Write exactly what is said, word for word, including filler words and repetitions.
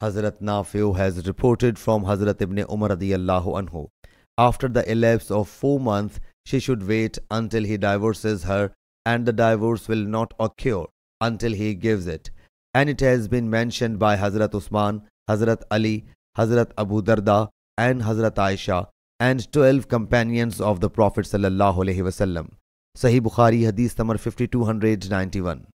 Hazrat Nafi' has reported from Hazrat ibn Umar radiyallahu anhu, after the elapse of four months, she should wait until he divorces her, and the divorce will not occur until he gives it. And it has been mentioned by Hazrat Usman, Hazrat Ali, Hazrat Abu Darda, and Hazrat Aisha, and twelve companions of the Prophet sallallahu alaihi wasallam. Sahih Bukhari, Hadith number fifty-two ninety-one.